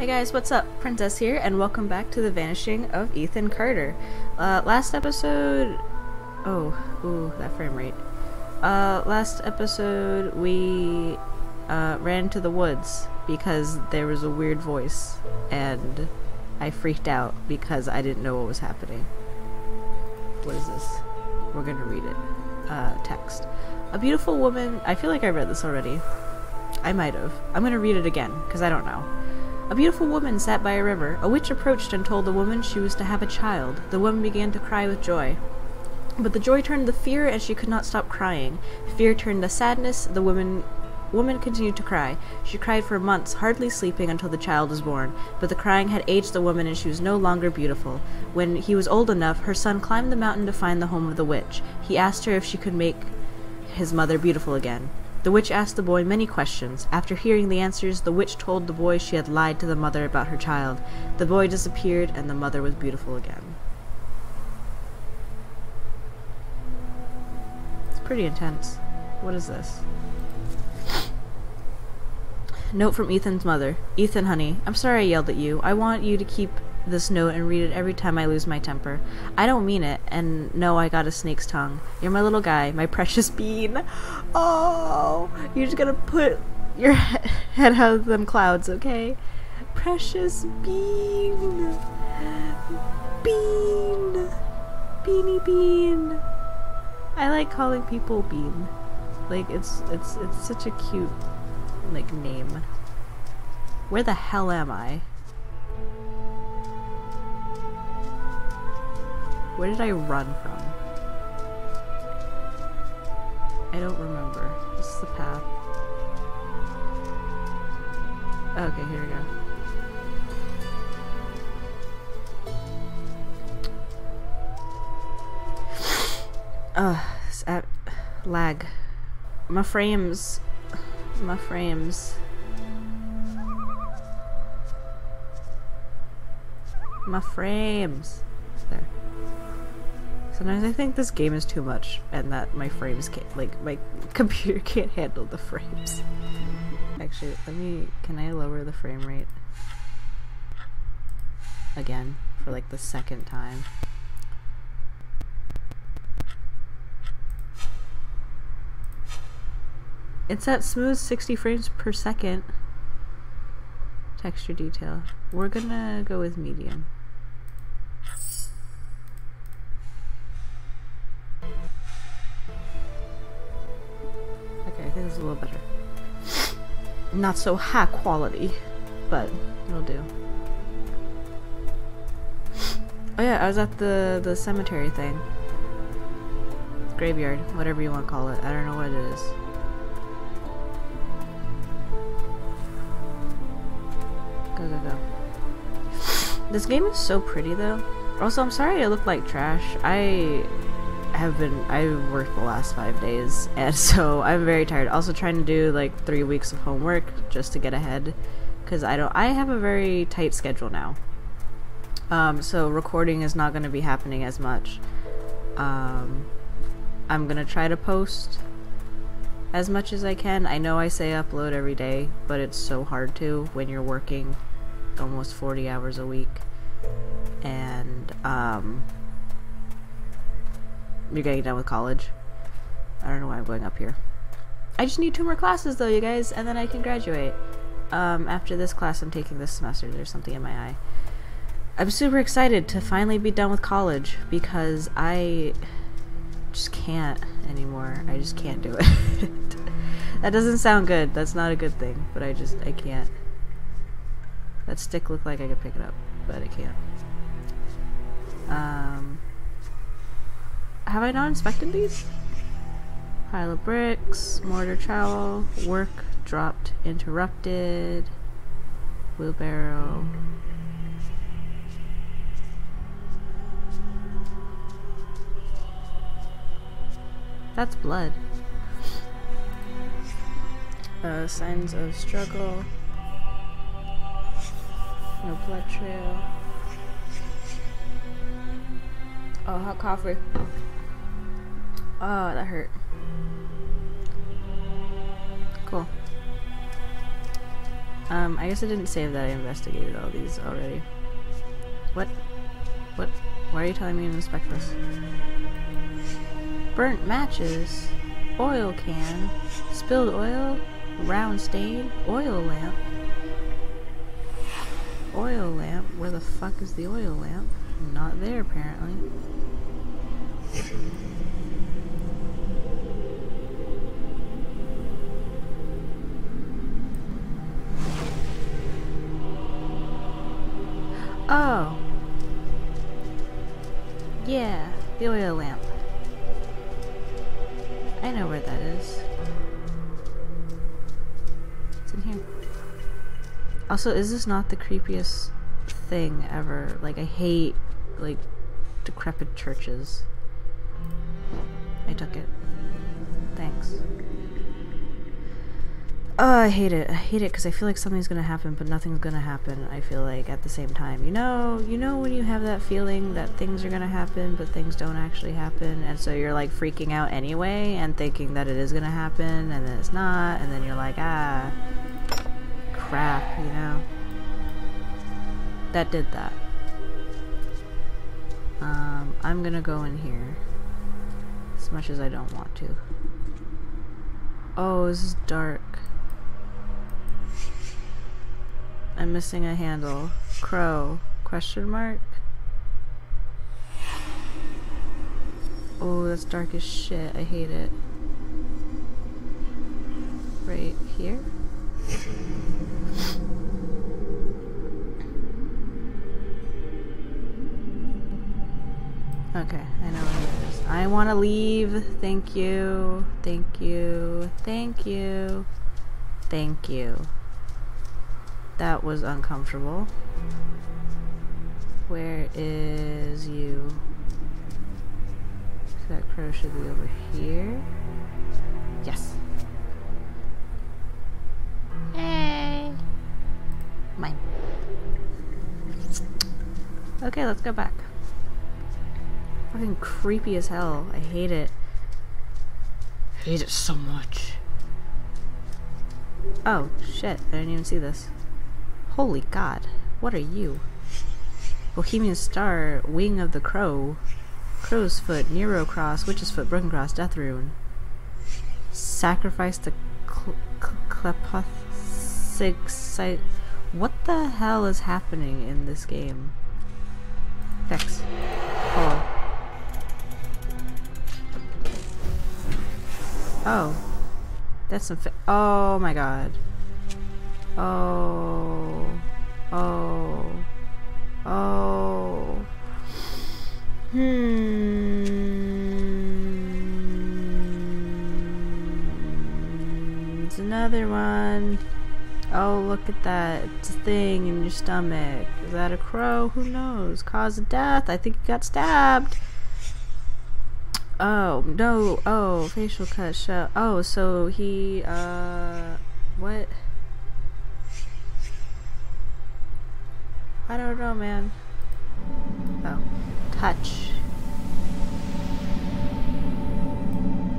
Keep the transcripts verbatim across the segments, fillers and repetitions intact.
Hey guys, what's up? Princess here, and welcome back to The Vanishing of Ethan Carter. Uh, last episode... Oh, ooh, that frame rate. Uh, last episode we uh, ran to the woods because there was a weird voice, and I freaked out because I didn't know what was happening. What is this? We're gonna read it. Uh, text. A beautiful woman... I feel like I read this already. I might have. I'm gonna read it again, because I don't know. A beautiful woman sat by a river. A witch approached and told the woman she was to have a child. The woman began to cry with joy. But the joy turned to fear, and she could not stop crying. Fear turned to sadness. The woman woman continued to cry. She cried for months, hardly sleeping until the child was born. But the crying had aged the woman, and she was no longer beautiful. When he was old enough, her son climbed the mountain to find the home of the witch. He asked her if she could make his mother beautiful again. The witch asked the boy many questions. After hearing the answers, the witch told the boy she had lied to the mother about her child. The boy disappeared, and the mother was beautiful again. It's pretty intense. What is this? Note from Ethan's mother. Ethan, honey, I'm sorry I yelled at you. I want you to keep this note and read it every time I lose my temper. I don't mean it, and no, I got a snake's tongue. You're my little guy, my precious bean. Oh, you're just gonna put your head out of them clouds, okay? Precious bean. Bean. Beanie bean. I like calling people bean. Like, it's, it's, it's such a cute, like, name. Where the hell am I? Where did I run from? I don't remember. This is the path. Okay, here we go. Ugh, it's at lag. My frames. My frames. My frames. There. Sometimes I think this game is too much, and that my frames can't, like, my computer can't handle the frames. Actually, let me, can I lower the frame rate? Again, for like the second time. It's at smooth sixty frames per second. Texture detail. We're gonna go with medium. Is a little better. Not so high quality, but it'll do. Oh yeah, I was at the the cemetery thing, graveyard, whatever you want to call it. I don't know what it is. Go go go! This game is so pretty though. Also, I'm sorry I look like trash. I. have been I've worked the last five days, and so I'm very tired. Also trying to do like three weeks of homework just to get ahead, because I don't I have a very tight schedule now, um, so recording is not going to be happening as much. um, I'm gonna try to post as much as I can. I know I say upload every day, but it's so hard to when you're working almost forty hours a week, and um you're getting done with college. I don't know why I'm going up here. I just need two more classes though, you guys, and then I can graduate. Um, after this class I'm taking this semester, there's something in my eye. I'm super excited to finally be done with college, because I just can't anymore. I just can't do it. That doesn't sound good. That's not a good thing, but I just, I can't. That stick looked like I could pick it up, but I can't. Um... Have I not inspected these? Pile of bricks, mortar trowel, work dropped, interrupted, wheelbarrow. That's blood. Uh, signs of struggle. No blood trail. Oh, hot coffee. Oh, that hurt. Cool. Um, I guess I didn't save that I investigated all these already. What? What? Why are you telling me to inspect this? Burnt matches, oil can, spilled oil, round stain, oil lamp. Oil lamp? Where the fuck is the oil lamp? Not there, apparently. Oh. Yeah, the oil lamp. I know where that is. It's in here. Also, is this not the creepiest thing ever? Like, I hate, like, decrepit churches. I took it. Thanks. Oh, I hate it. I hate it because I feel like something's gonna happen, but nothing's gonna happen, I feel like, at the same time. You know, you know when you have that feeling that things are gonna happen, but things don't actually happen, and so you're, like, freaking out anyway, and thinking that it is gonna happen, and then it's not, and then you're like, ah... crap, you know. That did that. Um, I'm gonna go in here. As much as I don't want to. Oh, this is dark. I'm missing a handle. Crow? Question mark? Oh, that's dark as shit. I hate it. Right here? Okay, I know what it is. I want to leave. Thank you. Thank you. Thank you. Thank you. That was uncomfortable. Where is you? So that crow should be over here. Yes. Hey. Mine. Okay, let's go back. Fucking creepy as hell. I hate it. I hate it so much. Oh, shit. I didn't even see this. Holy god. What are you? Bohemian Star, Wing of the Crow, Crow's Foot, Nero Cross, Witch's Foot, Broken Cross, Death Rune. Sacrifice to Klepoth Sig Sight. What the hell is happening in this game? Fix. Pull. Oh, that's some fi- oh my god. Oh, oh, oh. Hmm. It's another one. Oh, look at that. It's a thing in your stomach. Is that a crow? Who knows? Cause of death. I think you got stabbed. Oh, no, oh, facial cut, show. Oh, so he, uh, what? I don't know, man. Oh, touch.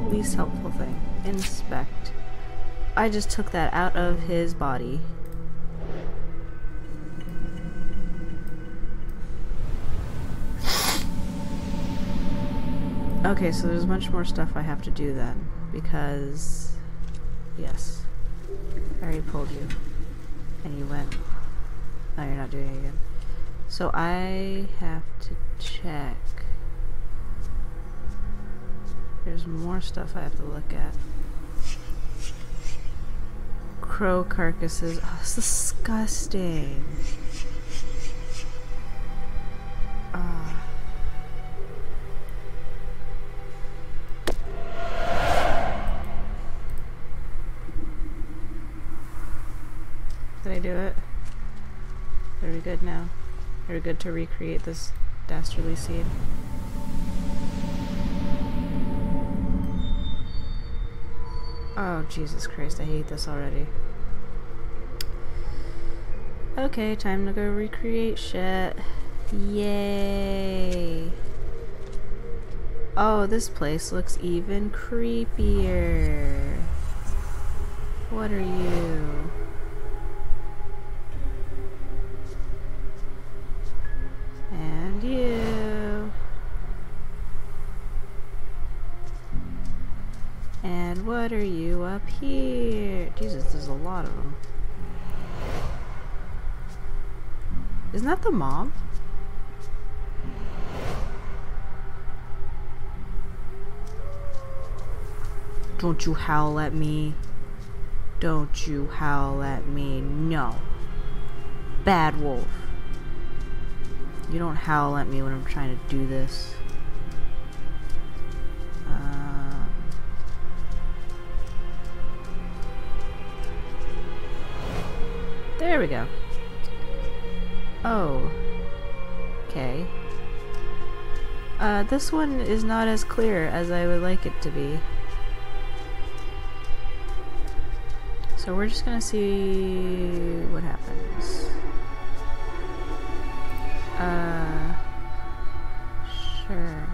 Least helpful thing. Inspect. I just took that out of his body. Okay, so there's much more stuff I have to do then, because, yes, I already pulled you, and you went. No, you're not doing it again. So I have to check. There's more stuff I have to look at. Crow carcasses. Oh, it's disgusting. Ah. Uh, Did I do it? Are we good now? Are we good to recreate this dastardly scene? Oh, Jesus Christ, I hate this already. Okay, time to go recreate shit. Yay! Oh, this place looks even creepier. What are you? do. And what are you up here? Jesus, there's a lot of them. Isn't that the mom? Don't you howl at me. Don't you howl at me. No. Bad wolf. You don't howl at me when I'm trying to do this. Uh, there we go. Oh. Okay. Uh, this one is not as clear as I would like it to be. So we're just gonna see what happens. Uh, sure.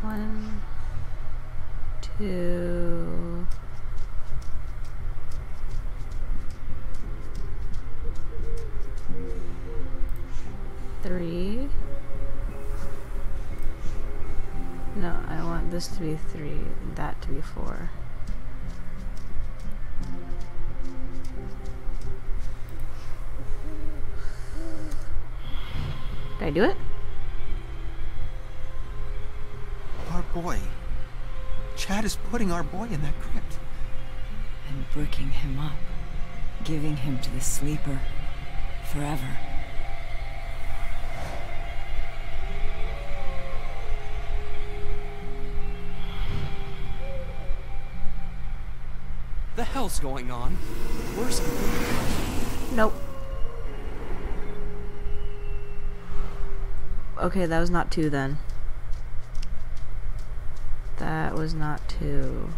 One, two. Three. No, I want this to be three, that to be four. Did I do it? Our boy. Chad is putting our boy in that crypt. And bricking him up. Giving him to the sleeper. Forever. The hell's going on? Where's... Nope. Okay, that was not two then. That was not two.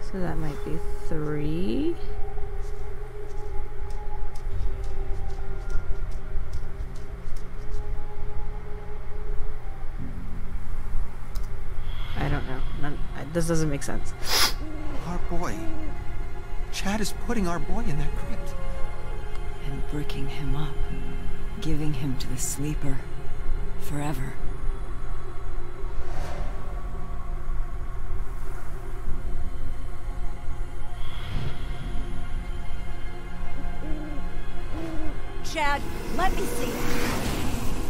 So that might be three. I don't know. None, I, this doesn't make sense. Our boy. Chad is putting our boy in that crypt. And bricking him up, giving him to the sleeper, forever. Chad, let me see.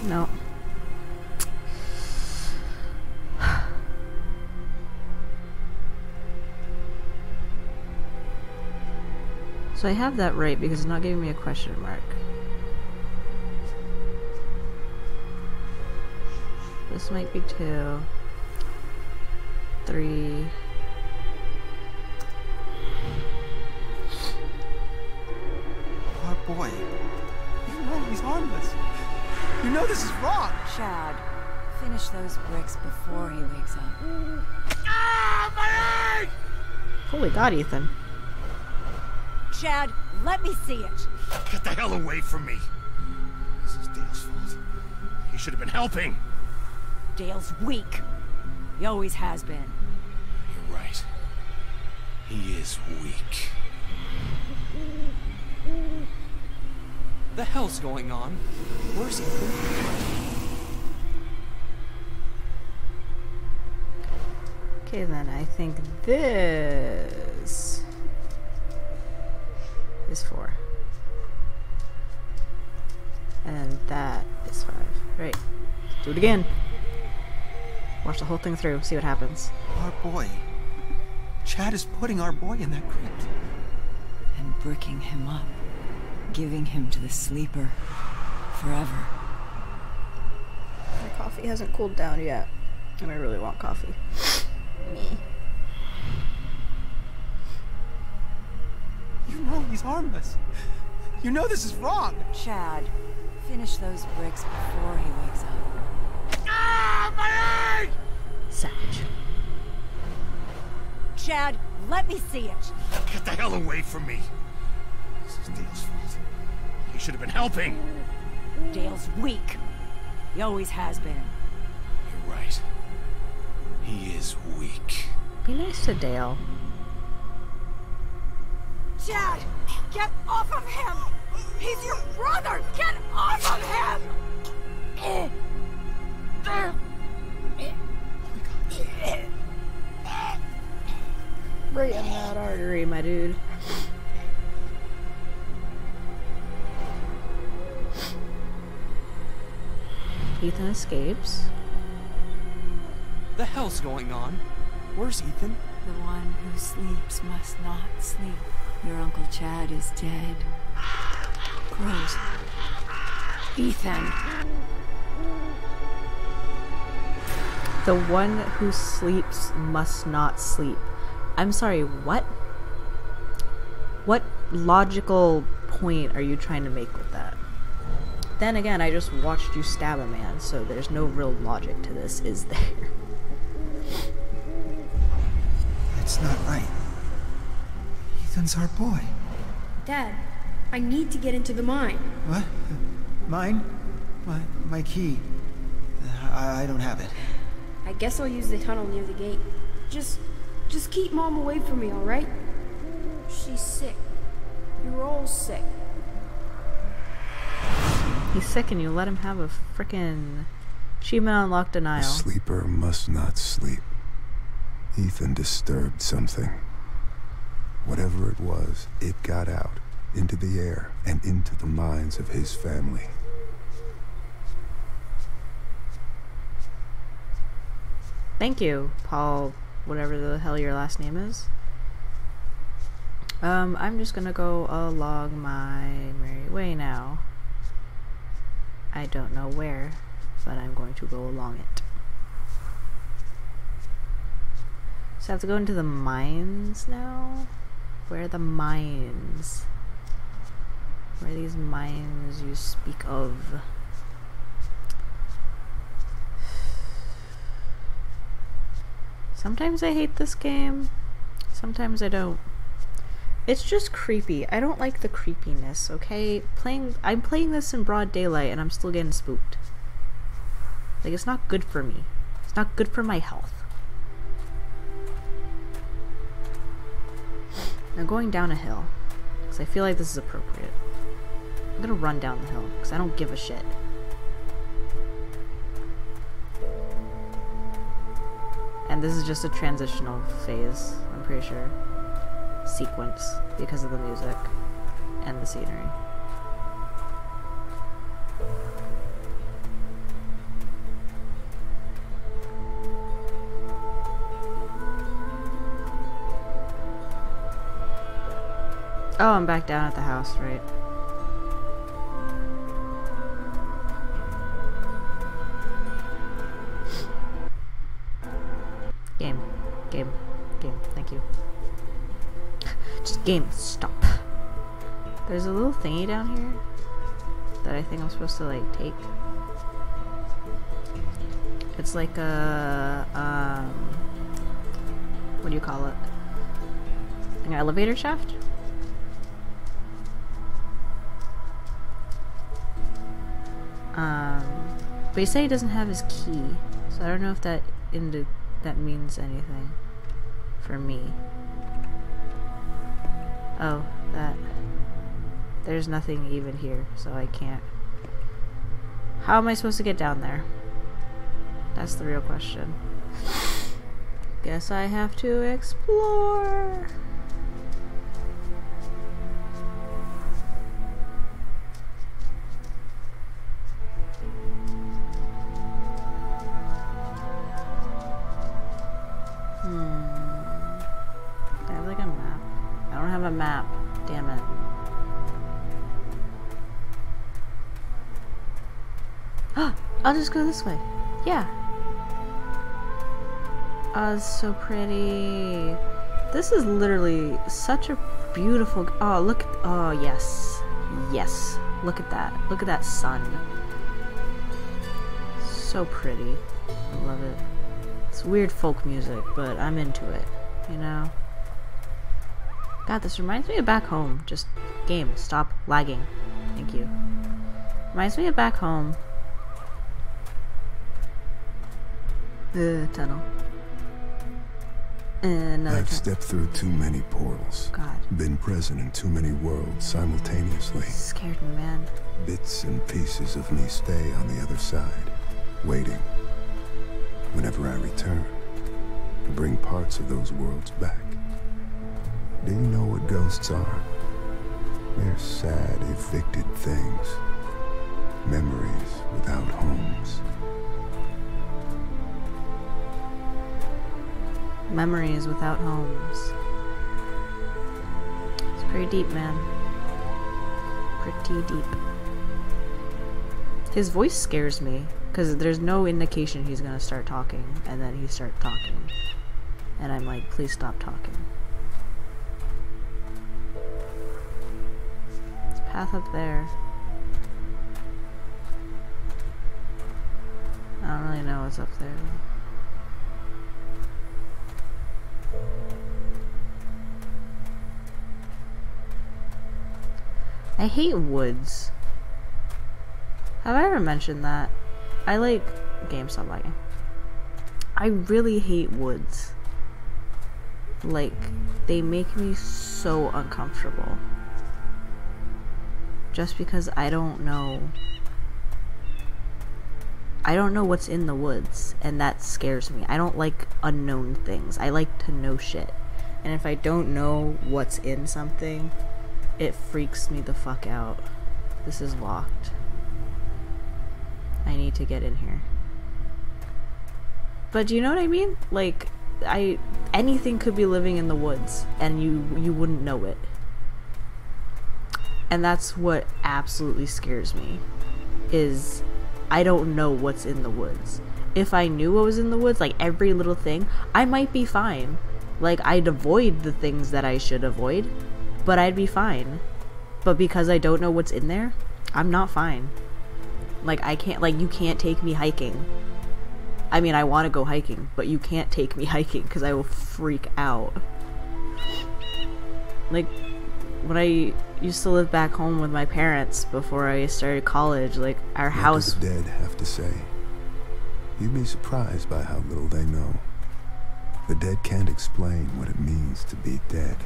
No. So I have that right because it's not giving me a question mark. This might be two, three. Our boy, you know he's harmless. You know this is wrong. Chad, finish those bricks before he wakes up. Ah, my leg! Holy God, Ethan. Chad, let me see it. Get the hell away from me. This is Dale's fault. He should have been helping. Dale's weak. He always has been. You're right. He is weak. The hell's going on? Where's he? Okay, then I think this is four. And that is five. Right. Let's do it again. Watch the whole thing through, see what happens. Our boy. Chad is putting our boy in that crypt. And bricking him up. Giving him to the sleeper. Forever. My coffee hasn't cooled down yet. And I really want coffee. Me. You know he's harmless. You know this is wrong. Chad, finish those bricks before he wakes up. Ah, my leg! Savage. Chad, let me see it. Get the hell away from me. This is Dale's fault. He should have been helping. Dale's weak. He always has been. You're right. He is weak. Be nice to Dale. Chad, Get off of him! He's your brother! Get off of him! Oh my God. Right in that artery, my dude. Ethan escapes. The hell's going on? Where's Ethan? The one who sleeps must not sleep. Your Uncle Chad is dead. Gross. Ethan. The one who sleeps must not sleep. I'm sorry, what? What logical point are you trying to make with that? Then again, I just watched you stab a man, so there's no real logic to this, is there? That's not right. Ethan's our boy. Dad, I need to get into the mine. What? Mine? My, my key. I, I don't have it. I guess I'll use the tunnel near the gate. Just, just keep Mom away from me, all right? She's sick. You're all sick. He's sick and you let him have a frickin' achievement unlocked denial. A sleeper must not sleep. Ethan disturbed something. Whatever it was, it got out into the air and into the minds of his family. Thank you, Paul, whatever the hell your last name is. Um, I'm just gonna go along my merry way now. I don't know where, but I'm going to go along it. So I have to go into the mines now? Where are the mines? Where are these mines you speak of? Sometimes I hate this game. Sometimes I don't. It's just creepy. I don't like the creepiness, okay? Playing, I'm playing this in broad daylight and I'm still getting spooked. Like, it's not good for me. It's not good for my health. I'm going down a hill because I feel like this is appropriate. I'm gonna run down the hill because I don't give a shit. And this is just a transitional phase, I'm pretty sure. Sequence because of the music and the scenery. Oh, I'm back down at the house, right? Game, game, game, thank you. Just game, stop. There's a little thingy down here that I think I'm supposed to like take. It's like a um, what do you call it? An elevator shaft? Um, but he said he doesn't have his key, so I don't know if that into that means anything for me. Oh, that. There's nothing even here, so I can't. How am I supposed to get down there? That's the real question. Guess I have to explore. I'll just go this way. Yeah. Oh, it's so pretty. This is literally such a beautiful. Oh, look. Oh, yes. Yes. Look at that. Look at that sun. So pretty. I love it. It's weird folk music, but I'm into it. You know? God, this reminds me of back home. Just game. Stop lagging. Thank you. Reminds me of back home. Uh, tunnel. Another I've tunnel. Stepped through too many portals. God. Been present in too many worlds simultaneously. Scared me, man. Bits and pieces of me stay on the other side, waiting. Whenever I return, to bring parts of those worlds back. Do you know what ghosts are? They're sad, evicted things. Memories without homes. Memories without homes. It's pretty deep, man. Pretty deep. His voice scares me, because there's no indication he's gonna start talking, and then he starts talking. And I'm like, please stop talking. There's a path up there. I don't really know what's up there. I hate woods. Have I ever mentioned that? I like GameStop lagging. I really hate woods. Like, they make me so uncomfortable. Just because I don't know. I don't know what's in the woods, and that scares me. I don't like unknown things. I like to know shit. And if I don't know what's in something, it freaks me the fuck out. This is locked. I need to get in here. But do you know what I mean? Like, I anything could be living in the woods, and you you wouldn't know it. And that's what absolutely scares me, is I don't know what's in the woods. If I knew what was in the woods, like every little thing, I might be fine. Like, I'd avoid the things that I should avoid, but I'd be fine. But because I don't know what's in there, I'm not fine. Like, I can't, like, you can't take me hiking. I mean, I want to go hiking, but you can't take me hiking because I will freak out. Like, when I used to live back home with my parents before I started college, like, our house... What do the dead have to say? You'd be surprised by how little they know. The dead can't explain what it means to be dead.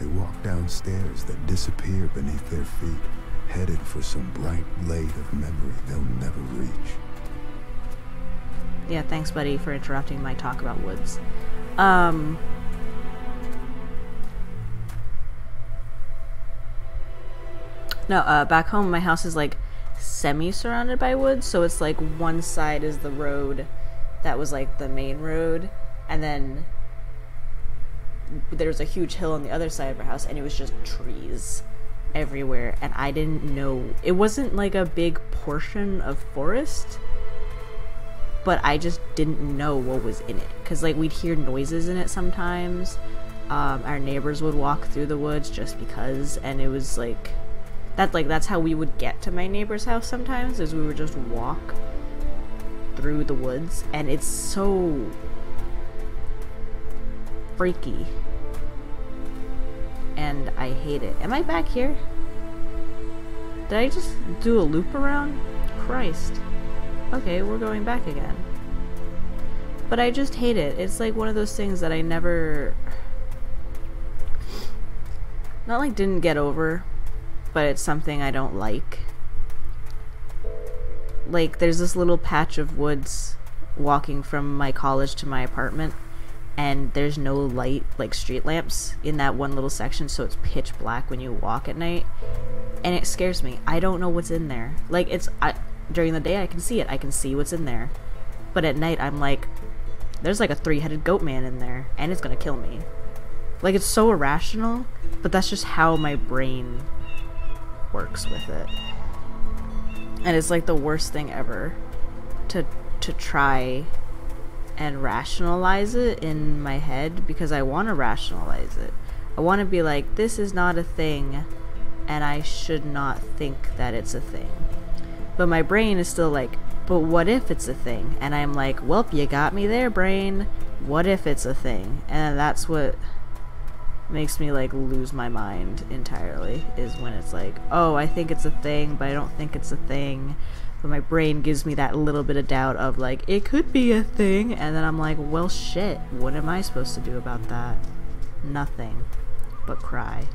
They walk down stairs that disappear beneath their feet, headed for some bright blade of memory they'll never reach. Yeah, thanks, buddy, for interrupting my talk about woods. Um... No, uh, back home, my house is, like, semi-surrounded by woods, so it's, like, one side is the road that was, like, the main road, and then... there was a huge hill on the other side of our house, and it was just trees everywhere, and I didn't know. It wasn't like a big portion of forest, but I just didn't know what was in it, because like we'd hear noises in it sometimes. Um, our neighbors would walk through the woods just because, and it was like that like that's how we would get to my neighbor's house sometimes, is we would just walk through the woods, and it's so freaky. And I hate it. Am I back here? Did I just do a loop around? Christ. Okay, we're going back again. But I just hate it. It's like one of those things that I never... Not like didn't get over, but it's something I don't like. Like, there's this little patch of woods walking from my college to my apartment. And there's no light, like street lamps, in that one little section, so it's pitch black when you walk at night, and it scares me. I don't know what's in there. Like, it's I, during the day I can see it, I can see what's in there, but at night I'm like, there's like a three-headed goat man in there, and it's gonna kill me. Like, it's so irrational, but that's just how my brain works with it, and it's like the worst thing ever to to try and rationalize it in my head, because I want to rationalize it. I want to be like, this is not a thing, and I should not think that it's a thing. But my brain is still like, but what if it's a thing? And I'm like, welp, you got me there, brain. What if it's a thing? And that's what makes me like lose my mind entirely, is when it's like, oh, I think it's a thing, but I don't think it's a thing. But my brain gives me that little bit of doubt of like, it could be a thing, and then I'm like, well shit, what am I supposed to do about that? Nothing. but cry.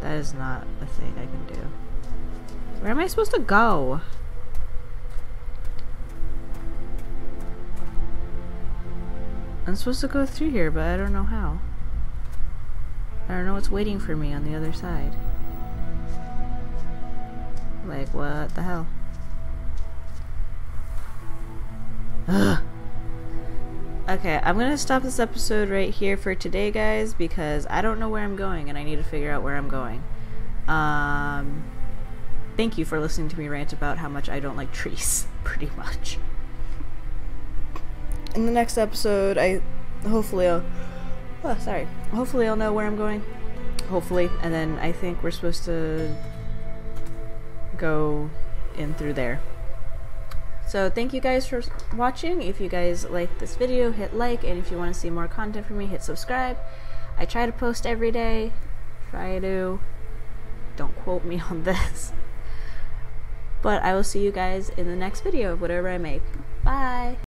That is not a thing I can do. Where am I supposed to go? I'm supposed to go through here, but I don't know how. I don't know what's waiting for me on the other side. Like, what the hell? Ugh. Okay, I'm gonna stop this episode right here for today, guys, because I don't know where I'm going and I need to figure out where I'm going. Um, thank you for listening to me rant about how much I don't like trees, pretty much. In the next episode, I hopefully I'll oh, sorry. Hopefully I'll know where I'm going. Hopefully. And then I think we're supposed to go in through there. So thank you guys for watching. If you guys like this video, hit like, and if you want to see more content from me, hit subscribe. I try to post every day. Try to. Don't quote me on this. But I will see you guys in the next video of whatever I make. Bye!